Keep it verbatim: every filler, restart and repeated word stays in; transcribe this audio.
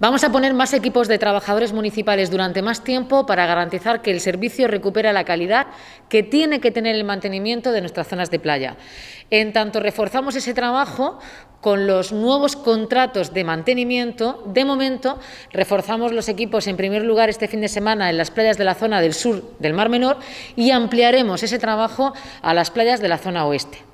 Vamos a poner más equipos de trabajadores municipales durante más tiempo para garantizar que el servicio recupera la calidad que tiene que tener el mantenimiento de nuestras zonas de playa. En tanto reforzamos ese trabajo con los nuevos contratos de mantenimiento, de momento reforzamos los equipos en primer lugar este fin de semana en las playas de la zona del sur del Mar Menor y ampliaremos ese trabajo a las playas de la zona oeste.